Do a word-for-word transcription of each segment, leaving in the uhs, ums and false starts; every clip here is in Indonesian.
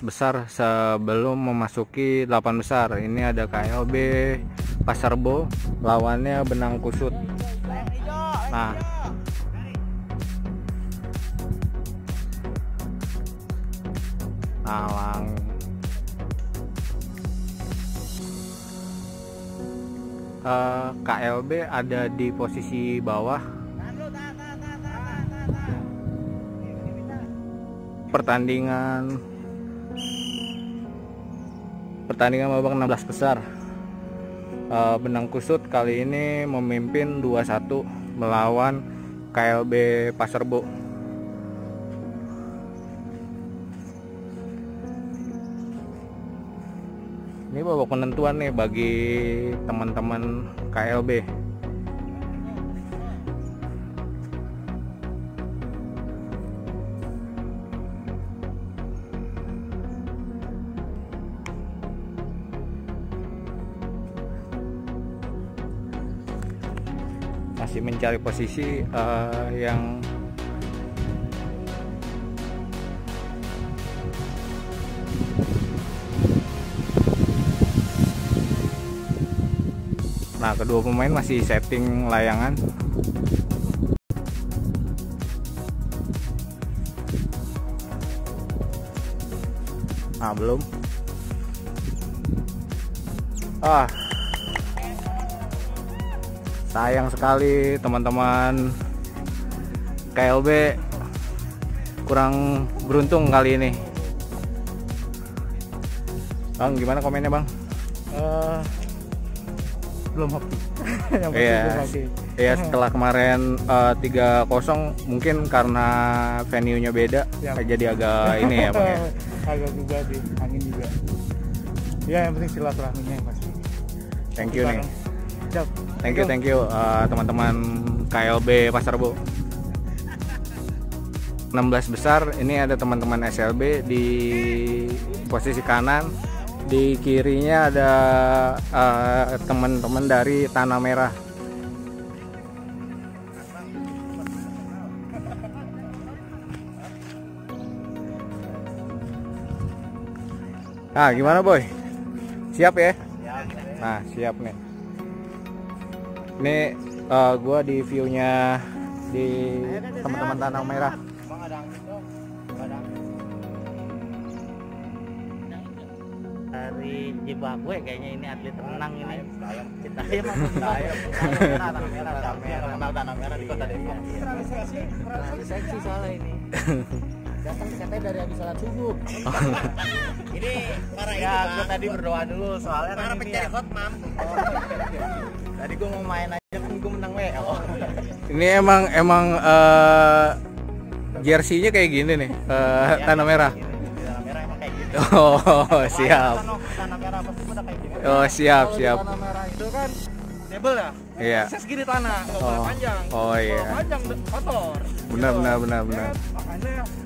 besar sebelum memasuki delapan besar. Ini ada K L B Pasarbo, lawannya Benang Kusut. Nah, alang uh, K L B ada di posisi bawah. Pertandingan pertandingan babak enam belas besar, uh, Benang Kusut kali ini memimpin dua satu melawan K L B Pasarbo. Ini babak penentuan nih bagi teman-teman K L B. Masih mencari posisi uh, yang nah, kedua pemain masih setting layangan. Nah, belum. Ah, sayang sekali teman-teman K L B kurang beruntung kali ini. Bang, gimana komennya, Bang? Uh, belum happy. Yang pasti yeah. belum happy. Iya, yeah, setelah kemarin uh, tiga kosong mungkin karena venue-nya beda, yep. jadi agak ini ya, Bang. Ya? Agak juga sih, angin juga. Ya, yeah, yang penting silaturahminya yang pasti. Thank you Barang. nih. Thank you, thank you teman-teman uh, K L B Pasarbo. enam belas besar, ini ada teman-teman S L B di posisi kanan, di kirinya ada uh, teman-teman dari Tanah Merah. Nah, gimana Boy? Siap ya? Nah, siap nih. Ini uh, gua di view-nya di teman-teman Tanah Merah. Dari Zimbabwe kayaknya ini atlet renang ini. Citayam. Tanah Merah, Tanah Merah, Tanah Merah di Kota Depok. Seksi soalnya ini. Datang katanya dari habis salat subuh. Ini para ya, gua tadi berdoa dulu soalnya para pencari khotmam. Tadi gue mau main aja kan gue menang W O. Ini emang emang uh, jersinya kayak gini nih, uh, ya, Tanah Merah. Gini, gini. Tanah Merah emang kayak gitu. Oh, siap. Tanah Merah pasti udah kayak gini. Oh, siap, Kalo siap. Tanah Merah itu kan debel ya? Iya. Bisa segini tanah, enggak boleh panjang. Oh iya. Kalau panjang kotor. Benar, benar, benar, benar. Makanya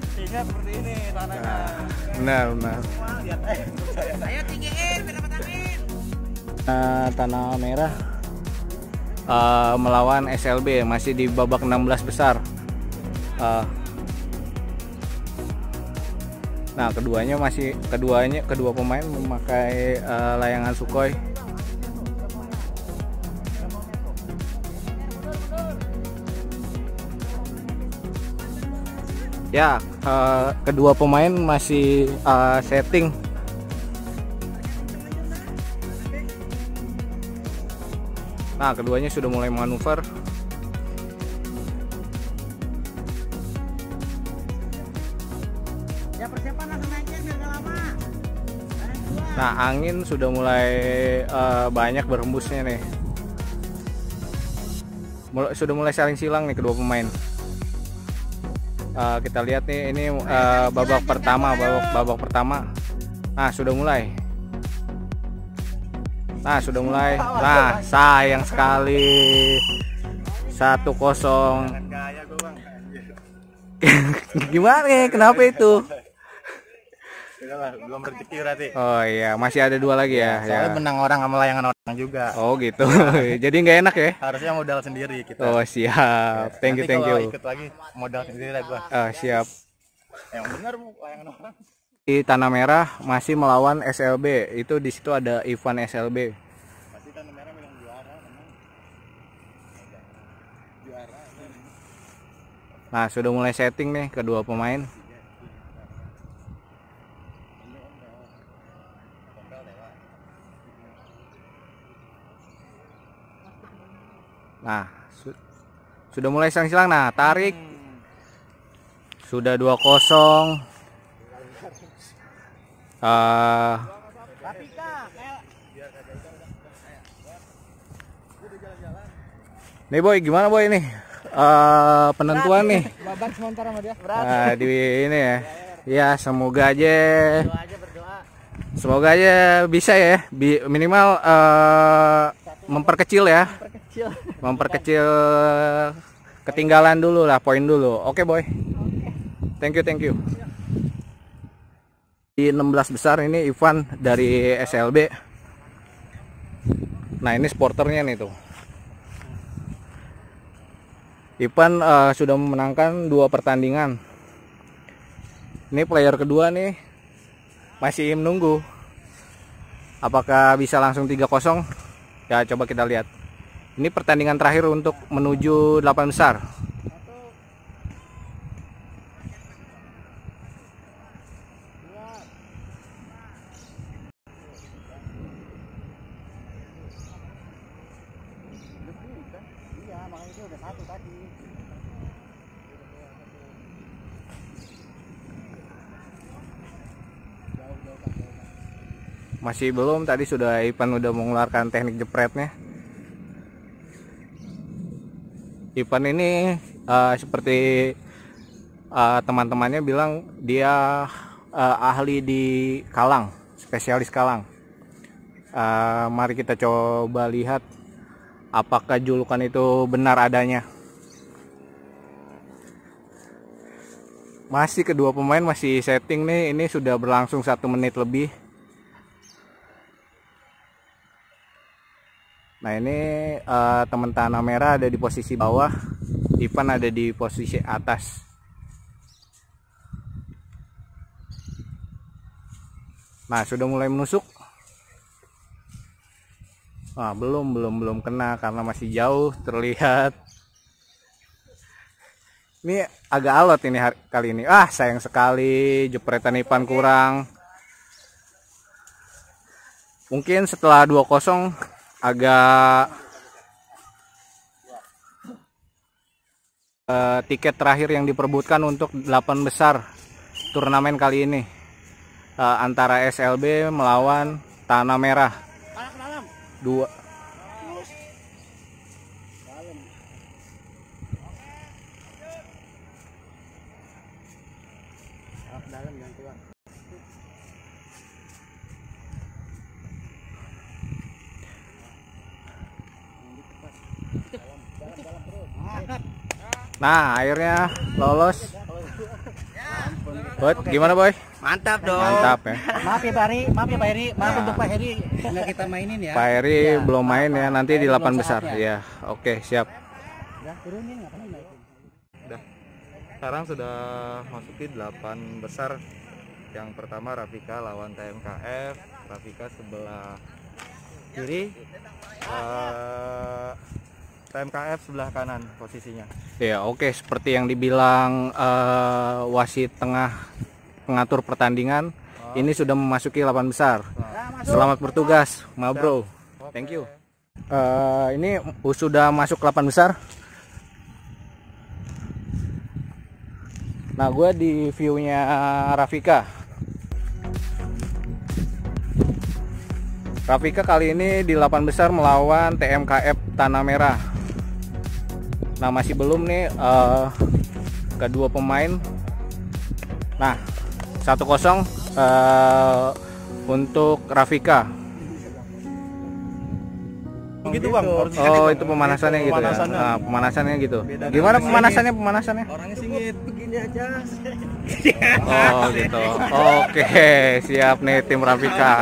tingginya seperti ini tanahnya. Benar, benar. Lihat eh. Ayo tinggiin biar dapat angin. Uh, Tanah Merah uh, melawan S L B masih di babak enam belas besar. Uh, nah, keduanya masih keduanya kedua pemain memakai uh, layangan Sukhoi. Ya, uh, kedua pemain masih uh, setting. Nah, keduanya sudah mulai manuver. Ya, persiapan langsung aja biar gak lama. Nah, angin sudah mulai uh, banyak berhembusnya nih. Mulai, sudah mulai saling silang nih kedua pemain. Uh, kita lihat nih, ini uh, babak pertama, babak babak pertama. Nah, sudah mulai. Nah, sudah mulai. Nah, sayang sekali. satu kosong. Gimana ya? Kenapa itu? Belum rezeki berarti. Oh iya, masih ada dua lagi ya. Soalnya ya. Benang orang sama layangan orang juga. Oh gitu. Jadi nggak enak ya? Harusnya modal sendiri kita. Oh siap. Thank you, thank you. Ikut lagi modal sendiri lah gua. Oh siap. Yang benar layangan orang. Di Tanah Merah masih melawan S L B. Itu di situ ada Ipan S L B. Masih Tanah Merah bilang juara, memang. Juara. Nah, sudah mulai setting nih kedua pemain. Nah, su sudah mulai silang-silang. Nah, tarik. Sudah dua kosong. Uh, nih boy, gimana boy nih uh, penentuan nih uh, di ini ya? Ya semoga aja, semoga aja bisa ya, minimal uh, memperkecil ya, memperkecil ketinggalan dulu lah, poin dulu. Oke boy, thank you, thank you. Di enam belas besar ini Ivan dari S L B. Nah ini sporternya nih tuh. Ivan uh, sudah memenangkan dua pertandingan. Ini player kedua nih masih menunggu. Apakah bisa langsung tiga kosong? Ya coba kita lihat. Ini pertandingan terakhir untuk menuju delapan besar. Masih belum, tadi sudah Ipan udah mengeluarkan teknik jepretnya. Ipan ini uh, seperti uh, teman-temannya bilang dia uh, ahli di kalang, spesialis kalang. Uh, mari kita coba lihat apakah julukan itu benar adanya. Masih kedua pemain masih setting nih, ini sudah berlangsung satu menit lebih. Nah ini uh, teman Tanah Merah ada di posisi bawah, Ipan ada di posisi atas. Nah sudah mulai menusuk. Nah, belum belum belum kena karena masih jauh terlihat. Ini agak alot ini hari, kali ini. Ah sayang sekali jepretan Ipan kurang. Mungkin setelah dua kosong agak eh, tiket terakhir yang diperebutkan untuk delapan besar turnamen kali ini eh, antara S L B melawan Tanah Merah. Dua Nah akhirnya lolos. Bud, gimana boy? Mantap dong. Mantap ya. Maaf ya Pak Heri, maaf ya Pak Heri, maaf nah. Untuk Pak Heri nggak kita mainin ya. Pak Heri ya, belum main ya, nanti di delapan besar. Ya, oke siap. Udah. Sekarang sudah masuki delapan besar. Yang pertama Rafika lawan T M K F. Rafika sebelah kiri. Uh, T M K F sebelah kanan posisinya. Ya oke, okay. Seperti yang dibilang uh, wasit tengah pengatur pertandingan, oh. Ini sudah memasuki delapan besar. Nah, selamat bertugas, ma bro. Okay. Thank you. Uh, ini sudah masuk delapan besar. Nah, gue di viewnya Rafika. Rafika kali ini di delapan besar melawan T M K F Tanah Merah. Nah masih belum nih uh, kedua pemain. Nah satu kosong uh, untuk Rafika. Begitu bang. Oh itu pemanasannya gitu ya. Nah, pemanasannya gitu. Gimana pemanasannya pemanasannya? Orangnya singit begini aja. Oh gitu. Oke siap nih tim Rafika.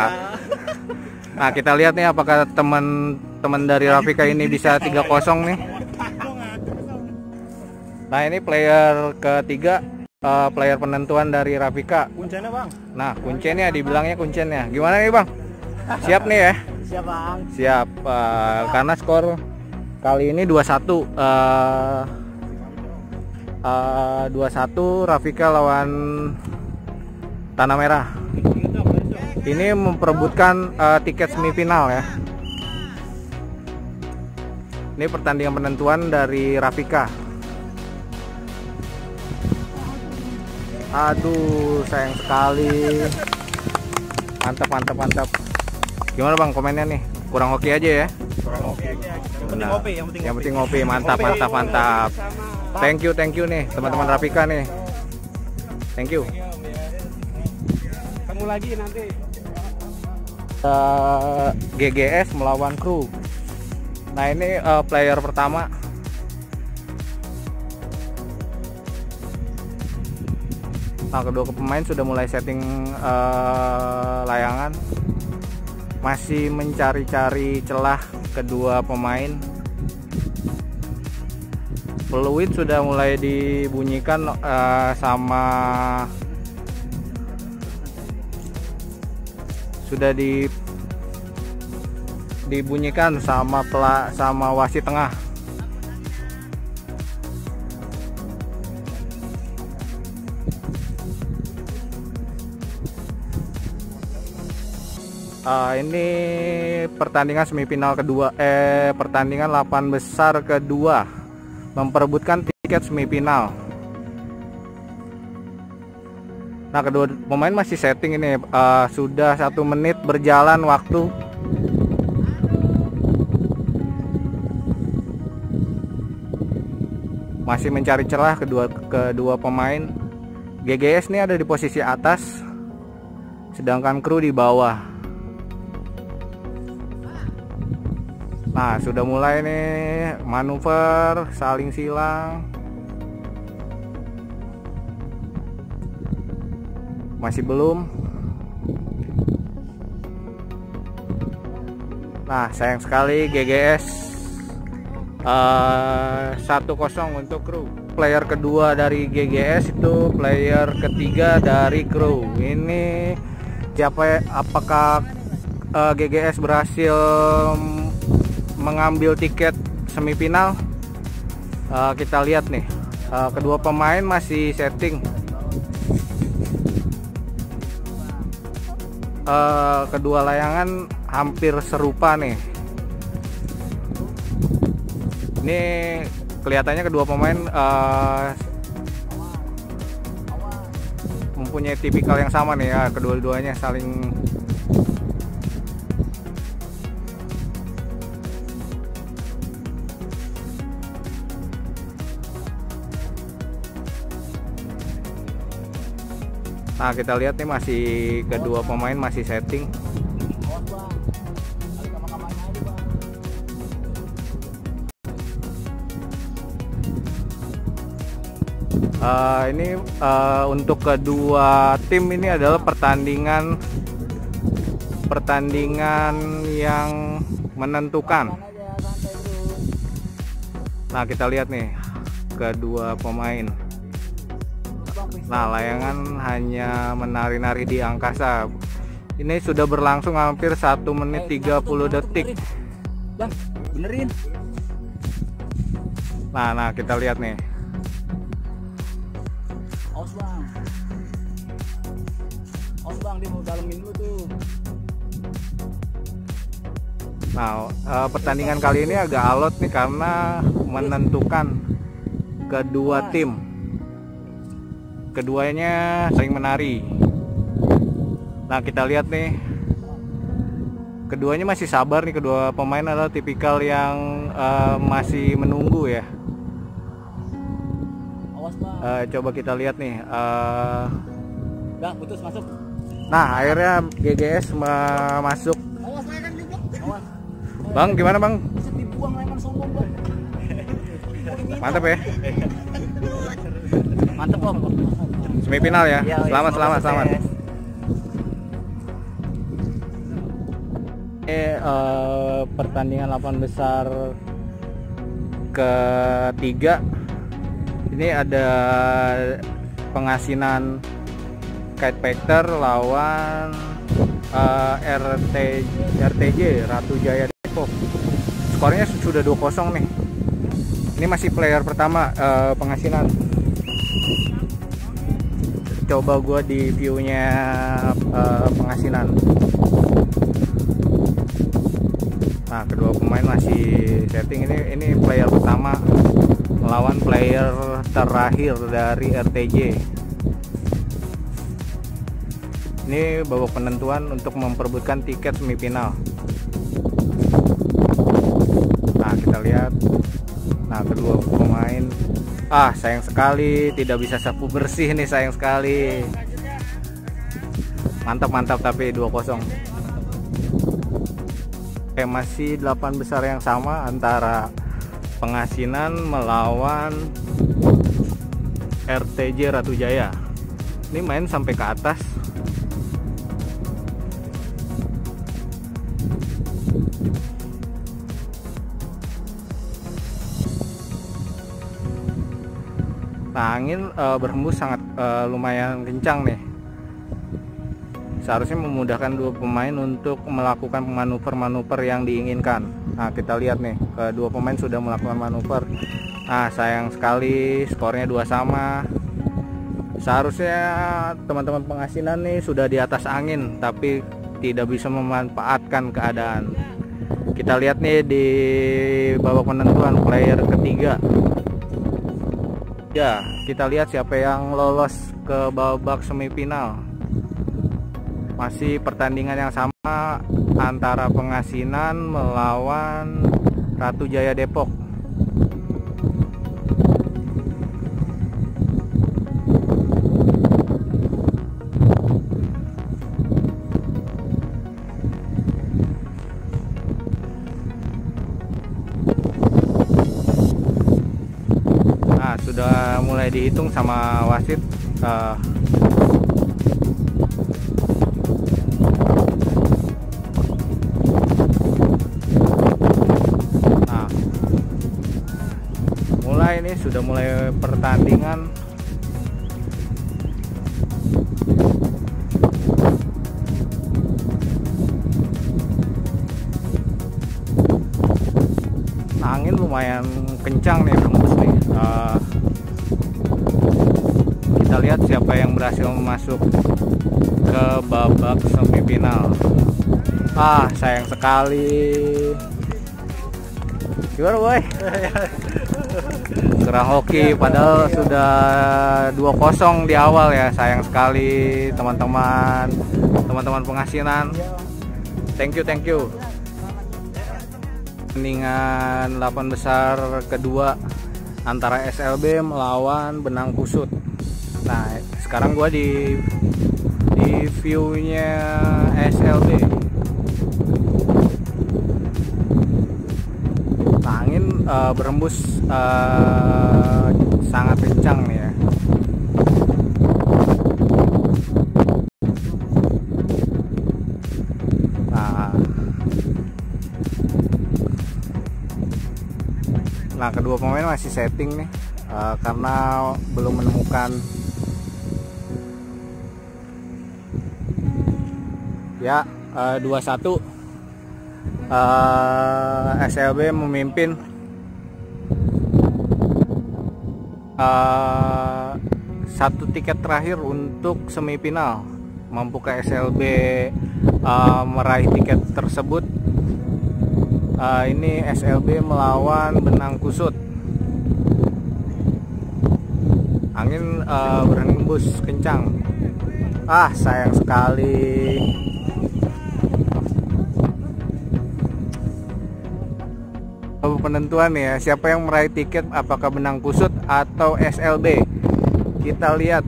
Nah kita lihat nih apakah teman-teman dari Rafika ini bisa tiga kosong nih. Nah ini player ketiga uh, player penentuan dari Rafika. Kuncennya bang? Nah kuncennya, dibilangnya kuncennya. Gimana nih bang? Siap nih ya? Siap bang. Siap. Uh, karena skor kali ini dua satu. Uh, uh, dua satu Rafika lawan Tanah Merah. Ini memperebutkan uh, tiket semifinal ya. Ini pertandingan penentuan dari Rafika. Aduh, sayang sekali. Mantap, mantap, mantap. Gimana bang komennya nih? Kurang oke aja ya? Kurang oke aja. Yang penting ngopi, yang penting, yang penting ngopi. Mantap, mantap, mantap. Thank you, thank you nih teman-teman Rafika nih. Thank you. Kamu lagi nanti. Uh, G G S melawan Crew. Nah ini uh, player pertama. Nah kedua ke pemain sudah mulai setting uh, layangan. Masih mencari-cari celah kedua pemain. Peluit sudah mulai dibunyikan uh, sama. Sudah di dibunyikan sama pelak sama wasit tengah. Uh, ini pertandingan semifinal kedua, eh pertandingan delapan besar kedua memperebutkan tiket semifinal. Nah kedua pemain masih setting ini. Uh, sudah satu menit berjalan waktu. Masih mencari celah kedua kedua pemain. G G S ini ada di posisi atas, sedangkan Crew di bawah. Nah sudah mulai nih manuver saling silang. Masih belum. Nah sayang sekali G G S. Uh, satu kosong untuk Crew. Player kedua dari G G S itu player ketiga dari Crew. Ini siapa, apakah uh, G G S berhasil mengambil tiket semifinal? Uh, kita lihat nih. Uh, kedua pemain masih setting. Uh, kedua layangan hampir serupa nih. Ini kelihatannya kedua pemain uh, mempunyai tipikal yang sama nih ya, kedua-duanya saling. Nah kita lihat nih masih kedua pemain masih setting. Uh, ini uh, untuk kedua tim ini adalah pertandingan pertandingan yang menentukan. Nah kita lihat nih kedua pemain. Nah layangan hanya menari-nari di angkasa. Ini sudah berlangsung hampir satu menit tiga puluh detik. Bang, benerin. Nah, nah kita lihat nih. Os bang, os bang dia mau dalemin dulu tuh. Nah uh, pertandingan kali ini agak alot nih karena menentukan kedua tim. Keduanya sering menari. Nah kita lihat nih, keduanya masih sabar nih. Kedua pemain adalah tipikal yang uh, masih menunggu ya. Uh, coba kita lihat nih. Uh... Nah, putus, masuk. Nah, akhirnya G G S masuk. Awas, layangan juga. Awas. Bang, gimana bang? Dibuang layangan sombong bang. Mantap ya. Mantap bang. Semifinal ya. Ya selamat, ya, selamat, selamat. Eh, uh, pertandingan delapan besar ketiga. Ini ada Pengasinan Kite Fighter lawan uh, R T J Ratu Jaya Depok. Skornya sudah dua kosong nih. Ini masih player pertama uh, Pengasinan. Coba gua di view-nya uh, Pengasinan. Nah, kedua pemain masih setting. Ini ini player pertama melawan player terakhir dari R T J. Ini babak penentuan untuk memperebutkan tiket semifinal. Nah, kita lihat. Nah, kedua pemain. Ah, sayang sekali tidak bisa sapu bersih nih, sayang sekali. Mantap-mantap tapi dua kosong. Oke, masih delapan besar yang sama antara Pengasinan melawan R T J Ratu Jaya. Ini main sampai ke atas. Nah, angin e, berhembus sangat e, lumayan kencang nih. Seharusnya memudahkan dua pemain untuk melakukan manuver-manuver yang diinginkan. Nah, kita lihat nih, kedua pemain sudah melakukan manuver. Nah, sayang sekali skornya dua sama. Seharusnya teman-teman Pengasinan nih sudah di atas angin, tapi tidak bisa memanfaatkan keadaan. Kita lihat nih di babak penentuan player ketiga. Ya, kita lihat siapa yang lolos ke babak semifinal. Masih pertandingan yang sama antara Pengasinan melawan Ratu Jaya Depok. Nah, sudah mulai dihitung sama wasit. Uh, Ini sudah mulai pertandingan. Nah, angin lumayan kencang nih, berhembus nih. Uh, kita lihat siapa yang berhasil masuk ke babak semifinal. Ah, sayang sekali. Gimana, boy? Serang hoki, padahal sudah dua kosong di awal ya. Sayang sekali teman-teman teman-teman Pengasinan. Thank you, thank you. Pertandingan delapan besar kedua antara S L B melawan Benang Kusut. Nah, sekarang gua di di view-nya S L B. Uh, berembus uh, sangat kencang nih ya. Nah. nah, kedua pemain masih setting nih, uh, karena belum menemukan ya. uh, dua satu uh, S L B memimpin. Uh, satu tiket terakhir untuk semifinal. Mampukah S L B uh, meraih tiket tersebut? Uh, ini S L B melawan Benang Kusut. Angin uh, berhembus kencang. Ah, sayang sekali. Penentuan ya, siapa yang meraih tiket, apakah Benang Kusut atau S L B? Kita lihat,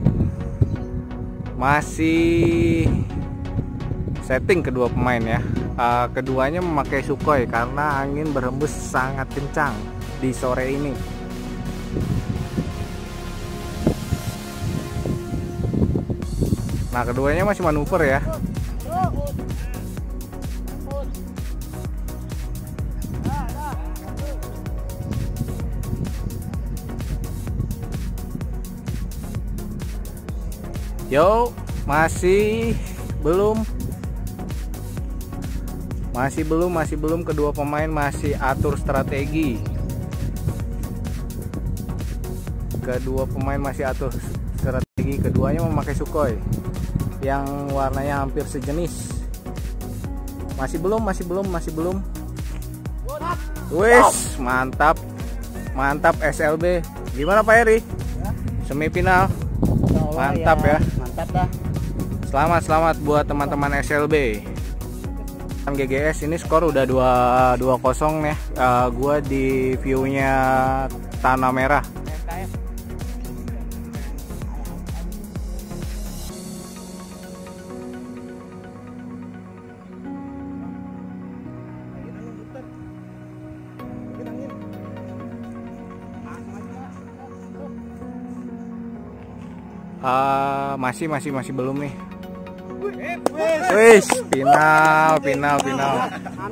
masih setting kedua pemain ya. Uh, keduanya memakai Sukhoi karena angin berhembus sangat kencang di sore ini. Nah, keduanya masih manuver ya. Yo, masih belum masih belum masih belum kedua pemain masih atur strategi. Kedua pemain masih atur strategi, keduanya memakai Sukhoi yang warnanya hampir sejenis. Masih belum, masih belum, masih belum. Wes, mantap. Mantap S L B. Gimana Pak Heri? Ya. Semifinal. Mantap ya. ya. Mantap dah. Selamat-selamat buat teman-teman S L B. G G S ini skor udah dua dua kosong nih. Uh, gua di view-nya Tanah Merah. Uh, masih masih masih belum nih. Wih, final final final.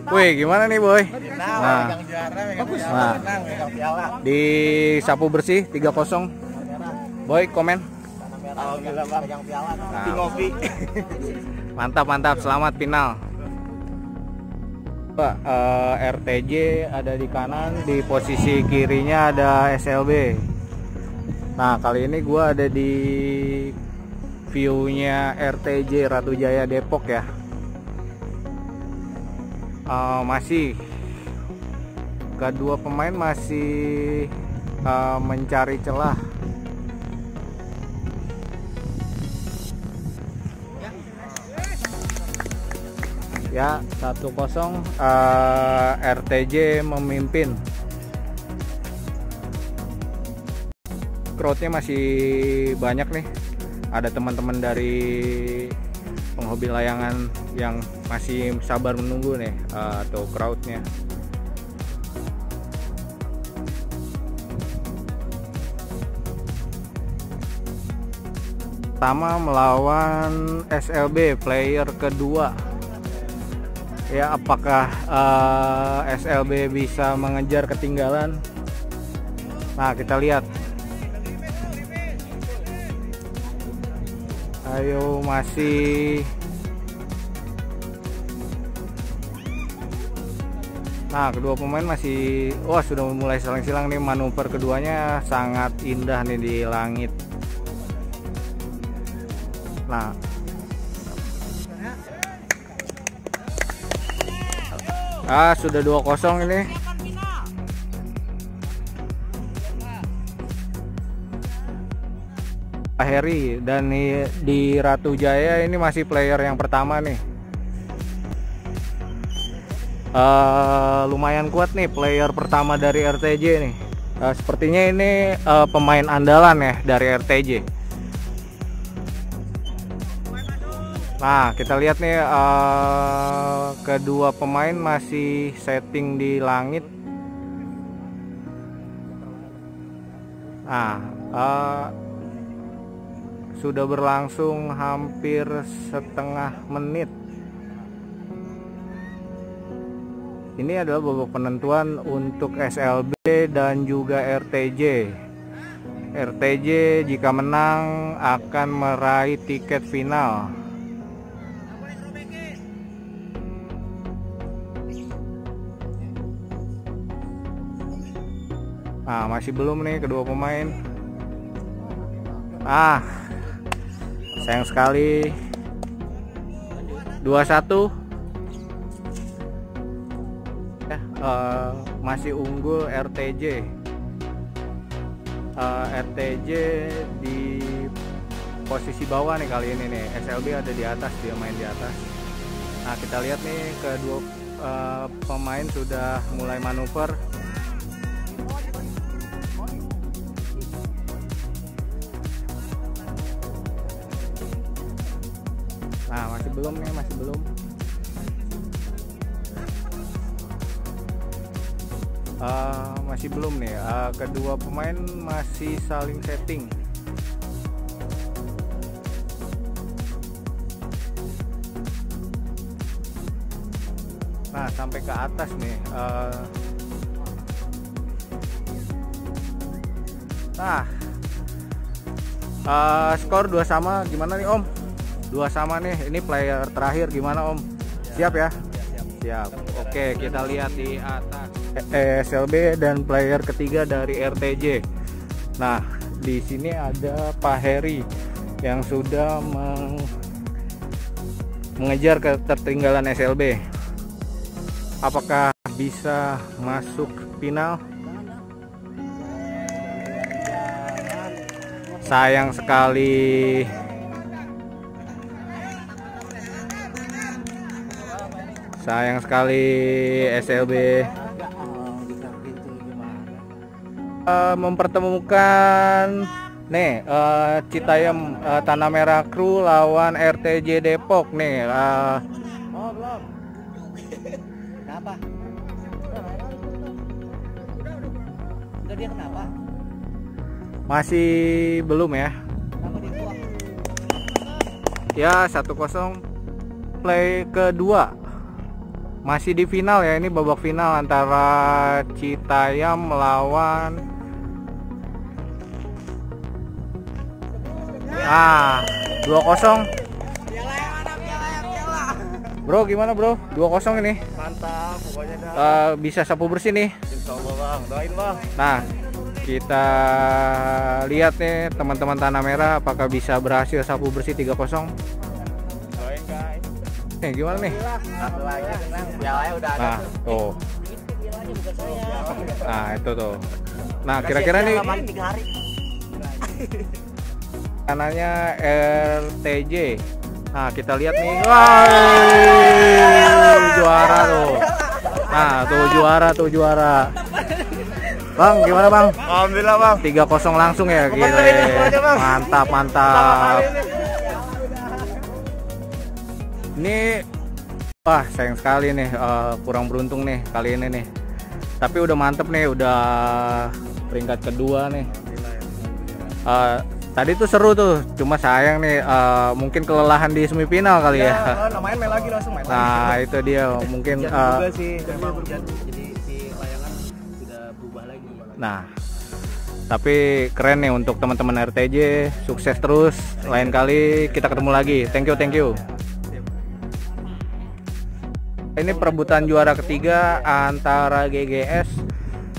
Wih, gimana nih boy? Nah, nah di sapu bersih tiga kosong. Boy komen. Nah, mantap mantap, selamat final. Pak uh, R T J ada di kanan, di posisi kirinya ada S L B. Nah, kali ini gue ada di view-nya R T J Ratu Jaya Depok ya. Uh, masih kedua pemain masih uh, mencari celah. Ya, satu kosong uh, R T J memimpin. Crowdnya masih banyak nih, ada teman-teman dari penghobi layangan yang masih sabar menunggu nih uh, atau crowdnya. Pertama melawan S L B player kedua. Ya, apakah uh, S L B bisa mengejar ketinggalan? Nah, kita lihat. Ayo, masih. Nah, kedua pemain masih. Wah, sudah mulai silang-silang nih. Manuver keduanya sangat indah nih di langit. Nah, ah, sudah dua kosong ini. Pak Heri dan di Ratu Jaya ini masih player yang pertama nih. Uh, lumayan kuat nih player pertama dari R T J nih. Uh, sepertinya ini uh, pemain andalan ya dari R T J. Nah, kita lihat nih uh, kedua pemain masih setting di langit. Nah, uh, sudah berlangsung hampir setengah menit. Ini adalah babak penentuan untuk S L B dan juga R T J. R T J jika menang akan meraih tiket final. Nah, masih belum nih kedua pemain. Ah, sayang sekali. Dua satu eh, uh, masih unggul R T J. uh, R T J di posisi bawah nih kali ini nih. S L B ada di atas, dia main di atas. Nah, kita lihat nih kedua uh, pemain sudah mulai manuver. Nah, masih belum nih, masih belum. Uh, masih belum nih. Uh, kedua pemain masih saling setting. Nah, sampai ke atas nih. Uh, nah, Uh, skor dua sama gimana nih Om? Dua sama nih, ini player terakhir gimana Om? Ya, siap ya? Ya siap. Siap. Oke, kita lihat di atas. S L B dan player ketiga dari R T J. Nah, di sini ada Pak Heri yang sudah meng mengejar ketertinggalan S L B. Apakah bisa masuk final? Sayang sekali. Sayang sekali S L B uh, mempertemukan nih uh, Citayam uh, Tanah Merah Crew lawan R T J Depok nih. Uh, masih belum ya? Ya satu kosong play kedua. Masih di final ya, ini babak final antara Citayam melawan ah dua kosong. Bro gimana bro? dua kosong ini. Mantap pokoknya dah. Uh, bisa sapu bersih nih. Insyaallah Bang, doain Bang. Nah, kita lihat nih teman-teman Tanah Merah apakah bisa berhasil sapu bersih tiga kosong. Nih, gimana nih? Nah, tuh. Nah, itu tuh. Nah, kira-kira nih kanannya R T J. Nah, kita lihat nih. Wow, juara tuh. Nah, tuh juara, tuh juara. Bang, gimana Bang? Alhamdulillah Bang. tiga kosong langsung ya, gila. Mantap, mantap. Ini wah sayang sekali nih, uh, kurang beruntung nih kali ini nih. Tapi udah mantep nih, udah peringkat kedua nih. Uh, tadi tuh seru tuh, cuma sayang nih uh, mungkin kelelahan di semifinal kali ya. ya. Main main lagi langsung main. Nah itu dia mungkin. Uh, sih. Jadi si layangan sudah berubah lagi. Nah tapi keren nih untuk teman-teman R T J, sukses terus. Lain kali kita ketemu lagi. Thank you thank you. Ini perebutan juara ketiga antara G G S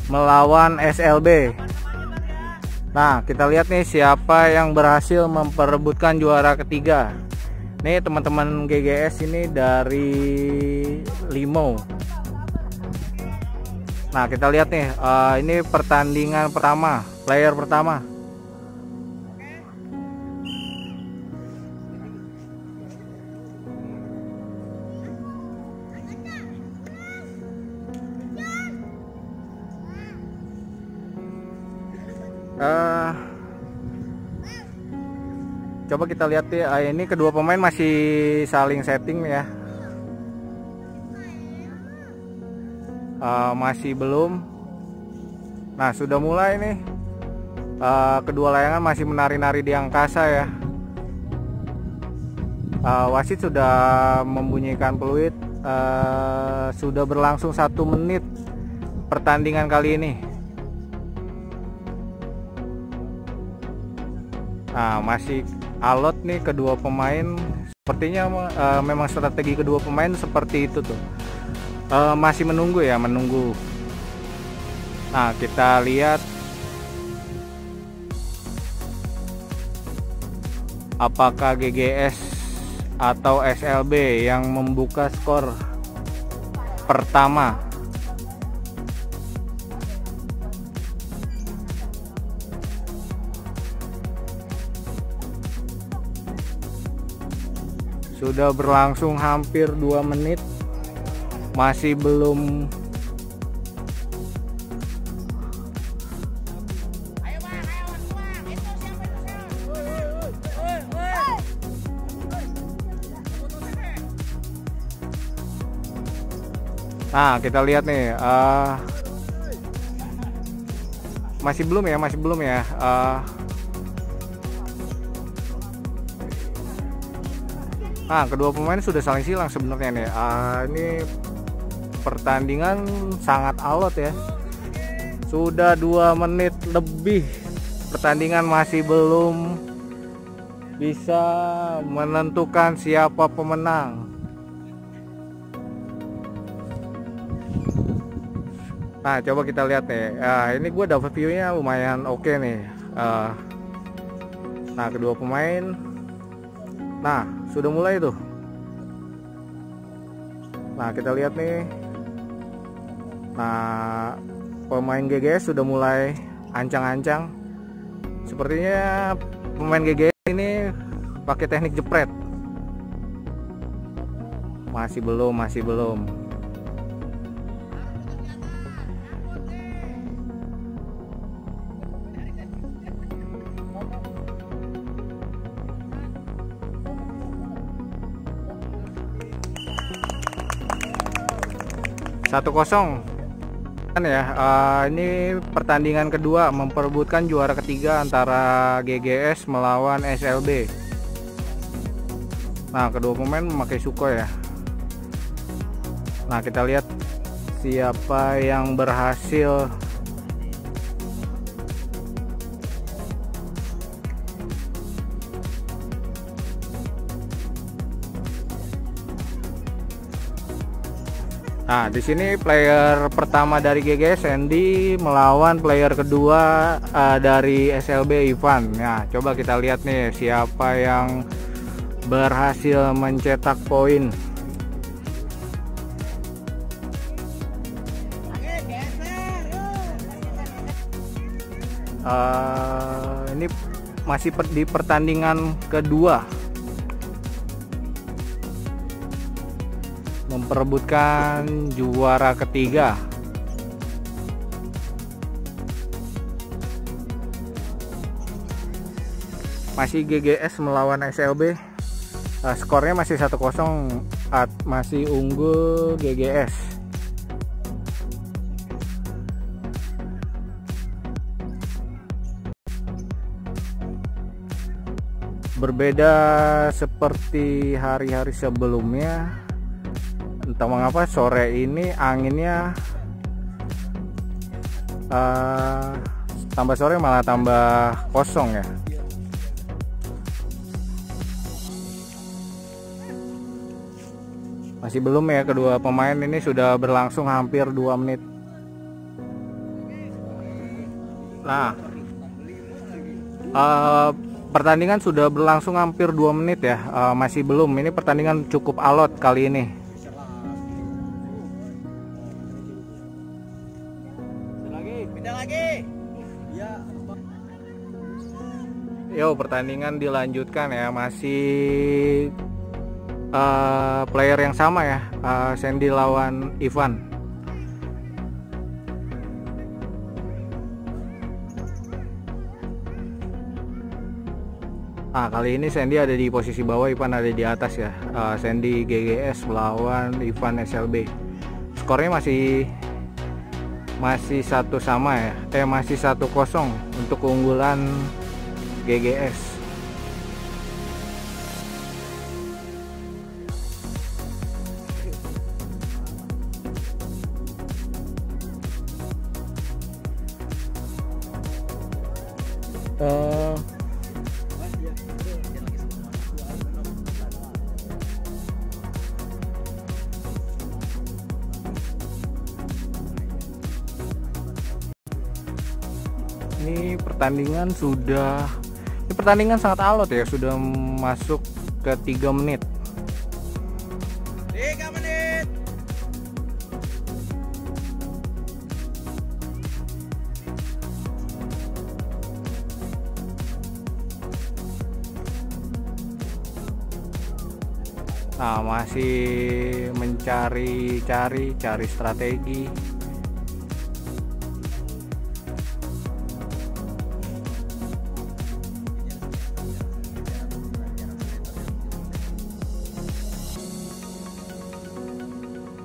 melawan S L B. Nah, kita lihat nih siapa yang berhasil memperebutkan juara ketiga. Nih teman-teman G G S ini dari Limo. Nah, kita lihat nih uh, ini pertandingan pertama, player pertama. Uh, coba kita lihat ya, ini kedua pemain masih saling setting ya, uh, masih belum. Nah sudah mulai nih, uh, kedua layangan masih menari-nari di angkasa ya. uh, Wasit sudah membunyikan peluit. uh, Sudah berlangsung satu menit pertandingan kali ini. Nah, masih alot nih kedua pemain. Sepertinya uh, memang strategi kedua pemain seperti itu tuh. Uh, masih menunggu ya, menunggu. Nah, kita lihat apakah G G S atau S L B yang membuka skor pertama. Sudah berlangsung hampir dua menit, masih belum nah kita lihat nih uh, masih belum ya masih belum ya uh, Nah, kedua pemain sudah saling silang sebenarnya nih. Uh, ini pertandingan sangat alot ya. Sudah dua menit lebih pertandingan masih belum bisa menentukan siapa pemenang. Nah, coba kita lihat nih. Uh, ini gue dapat view-nya lumayan oke okay nih. Uh, nah, kedua pemain. Nah, sudah mulai tuh. Nah, kita lihat nih. Nah, pemain G G S sudah mulai ancang-ancang. Sepertinya pemain G G S ini pakai teknik jepret. Masih belum, masih belum. satu kosong kan ya. Uh, ini pertandingan kedua memperebutkan juara ketiga antara G G S melawan S L B. Nah, kedua pemain memakai Sukhoi ya. Nah, kita lihat siapa yang berhasil . Nah, di sini player pertama dari G G S Sandy melawan player kedua uh, dari S L B Ipan. Nah, coba kita lihat nih siapa yang berhasil mencetak poin. Uh, ini masih per di pertandingan kedua, memperebutkan juara ketiga. Masih G G S melawan S L B. Nah, skornya masih satu kosong, masih unggul G G S. Berbeda seperti hari-hari sebelumnya, entah mengapa sore ini anginnya uh, tambah sore malah tambah kosong ya. Masih belum ya, kedua pemain ini sudah berlangsung hampir dua menit. Nah, uh, pertandingan sudah berlangsung hampir dua menit ya. Uh, masih belum, ini pertandingan cukup alot kali ini. Yo, pertandingan dilanjutkan ya, masih uh, player yang sama ya, uh, Sandy lawan Ivan. Nah, kali ini Sandy ada di posisi bawah, Ivan ada di atas ya. uh, Sandy G G S melawan Ivan S L B. Skornya masih masih satu sama ya, eh masih satu kosong untuk keunggulan G G S. Uh, ini pertandingan sudah pertandingan sangat alot ya, sudah masuk ke tiga menit. tiga menit. Nah, masih mencari-cari cari strategi.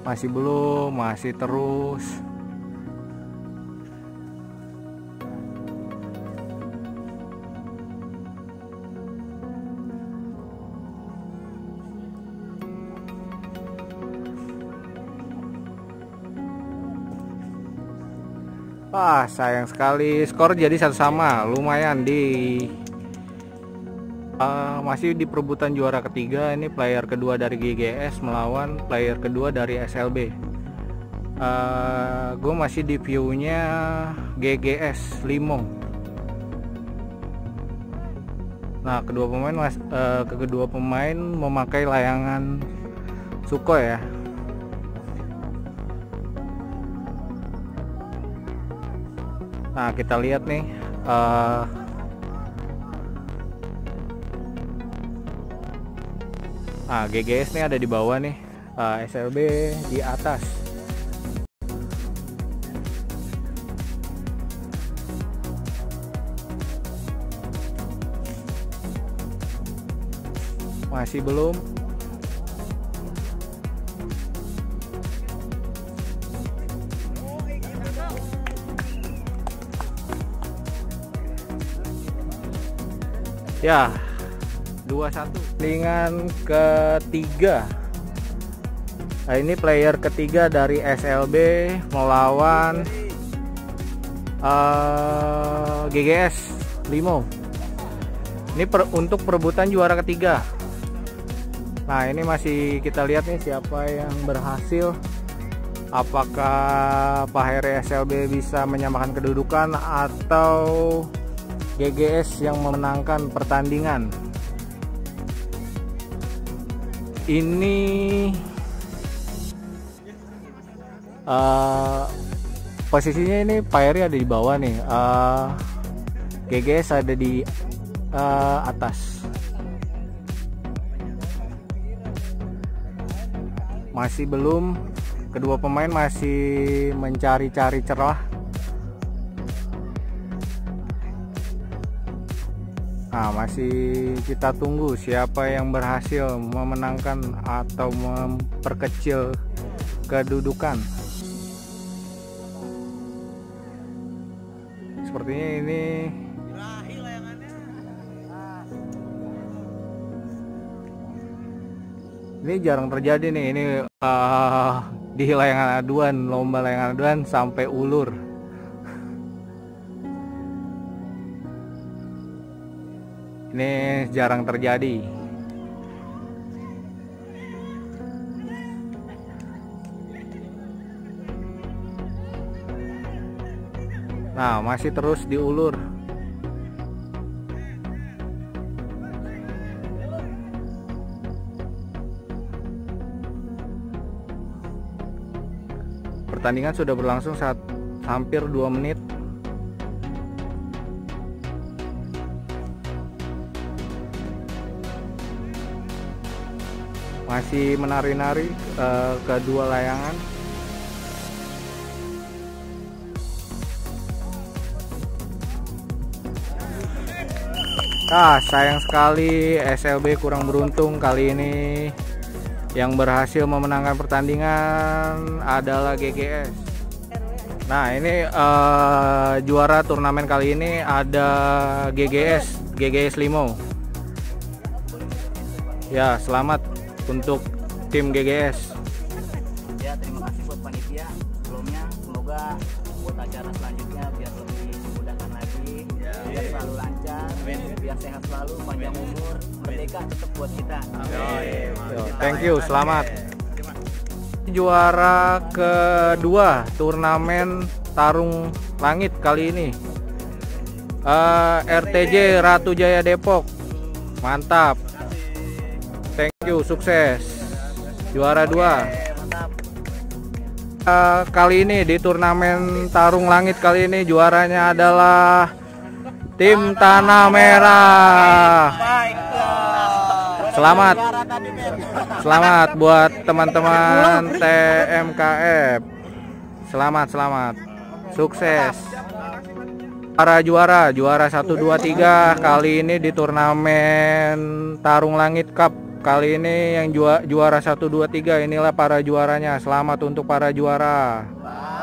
Masih belum, masih terus. Wah, sayang sekali, skor jadi satu sama. Lumayan di Uh, masih di perebutan juara ketiga, ini player kedua dari G G S melawan player kedua dari S L B. Uh, gue masih di view-nya G G S Limo. Nah, kedua pemain mas, uh, kedua pemain memakai layangan Sukhoi ya. Nah, kita lihat nih. Uh, Nah, G G S nih ada di bawah nih, uh, S L B di atas. Masih belum. Ya, dua satu dengan ketiga. Nah, ini player ketiga dari S L B melawan uh, G G S Limo. Ini per, untuk perebutan juara ketiga. Nah, ini masih kita lihat nih siapa yang berhasil. Apakah Pak Heri S L B bisa menyamakan kedudukan atau G G S yang memenangkan pertandingan. Ini uh, posisinya ini Pak Heri ada di bawah nih, uh, G G S ada di uh, atas. Masih belum, kedua pemain masih mencari-cari celah. Nah, masih kita tunggu siapa yang berhasil memenangkan atau memperkecil kedudukan. Sepertinya ini ini jarang terjadi nih, ini uh, di layangan aduan, lomba layangan aduan sampai ulur. Ini jarang terjadi. Nah, masih terus diulur. Pertandingan sudah berlangsung saat hampir dua menit. Masih menari-nari uh, kedua layangan. Nah, sayang sekali S L B kurang beruntung kali ini. Yang berhasil memenangkan pertandingan adalah G G S. Nah, ini uh, juara turnamen kali ini ada G G S, G G S Limo. Ya, selamat untuk tim G G S. Ya, terima kasih buat panitia sebelumnya, semoga buat acara selanjutnya biar lebih dimudahkan lagi, ya, biar ya. Selalu lancar, amin. Biar sehat selalu, panjang amin. Umur, merdeka tetap buat kita. Amin. Amin. Amin. Thank you, selamat. Amin. Juara kedua turnamen Tarung Langit kali ini uh, R T J Ratu Jaya Depok, mantap. Thank you, sukses. Juara dua. Uh, kali ini di turnamen Tarung Langit kali ini juaranya adalah tim Tanah Merah. Selamat, selamat buat teman-teman T M K F. Selamat, selamat, sukses. Para juara, juara satu, dua, tiga kali ini di turnamen Tarung Langit Cup. Kali ini yang juara satu, dua, tiga inilah para juaranya. Selamat untuk para juara.